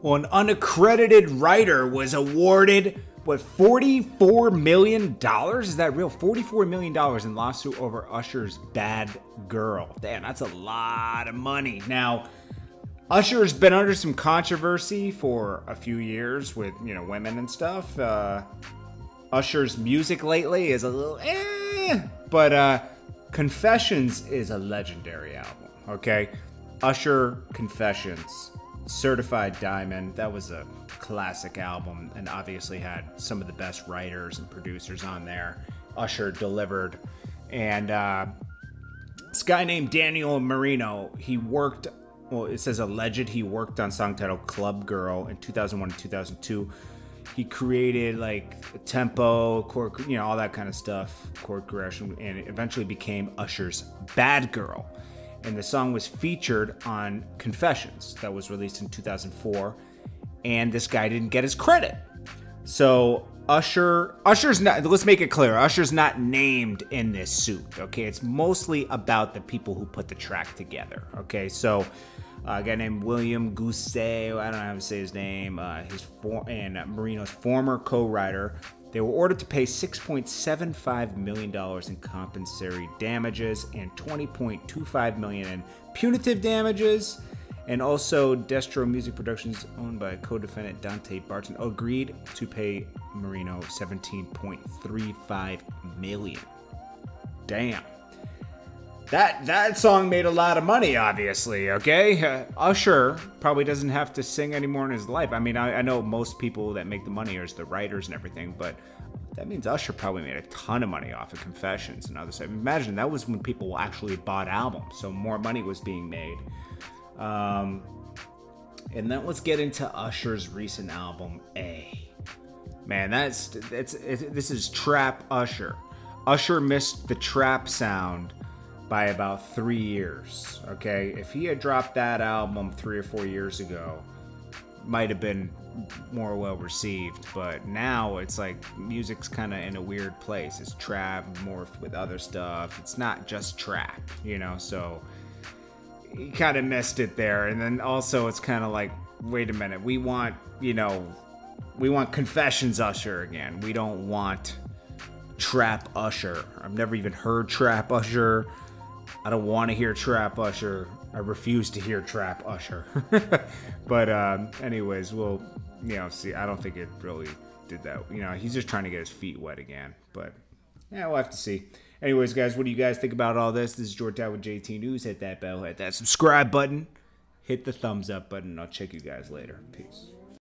Well, an unaccredited writer was awarded, what, $44 million? Is that real? $44 million in lawsuit over Usher's Bad Girl. Damn, that's a lot of money. Now, Usher's been under some controversy for a few years with, you know, women and stuff. Usher's music lately is a little eh, but Confessions is a legendary album, okay? Usher Confessions, certified diamond. That was a classic album and obviously had some of the best writers and producers on there. Usher delivered. And this guy named Daniel Marino, he worked, well, it says alleged he worked on song titled Club Girl in 2001 and 2002. He created like a tempo, chord, you know, all that kind of stuff, chord progression, and it eventually became Usher's Bad Girl. And the song was featured on Confessions that was released in 2004. And this guy didn't get his credit. So Usher's not, let's make it clear, Usher's not named in this suit, okay? It's mostly about the people who put the track together, okay? So a guy named William Gousset, I don't know how to say his name, and Marino's former co-writer, they were ordered to pay $6.75 million in compensatory damages and $20.25 million in punitive damages. And also, Destro Music Productions, owned by co-defendant Dante Barton, agreed to pay Marino $17.35 million. Damn. That song made a lot of money, obviously, okay? Usher probably doesn't have to sing anymore in his life. I mean, I know most people that make the money are the writers and everything, but that means Usher probably made a ton of money off of Confessions and other stuff. Imagine, that was when people actually bought albums, so more money was being made. And then let's get into Usher's recent album, A. Man, this is Trap Usher. Usher missed the trap sound by about 3 years, okay? If he had dropped that album 3 or 4 years ago, might have been more well received, but now it's like music's kind of in a weird place. It's trap morphed with other stuff. It's not just trap, you know, so he kind of missed it there. And then also it's kind of like, wait a minute, we want, you know, we want Confessions Usher again. We don't want Trap Usher. I've never even heard Trap Usher. I don't want to hear Trap Usher. I refuse to hear Trap Usher. But anyways, we'll, you know, see. I don't think it really did that. You know, he's just trying to get his feet wet again. But yeah, we'll have to see. Anyways, guys, what do you guys think about all this? This is Jordan Tower with JT News. Hit that bell, hit that subscribe button, hit the thumbs up button. I'll check you guys later. Peace.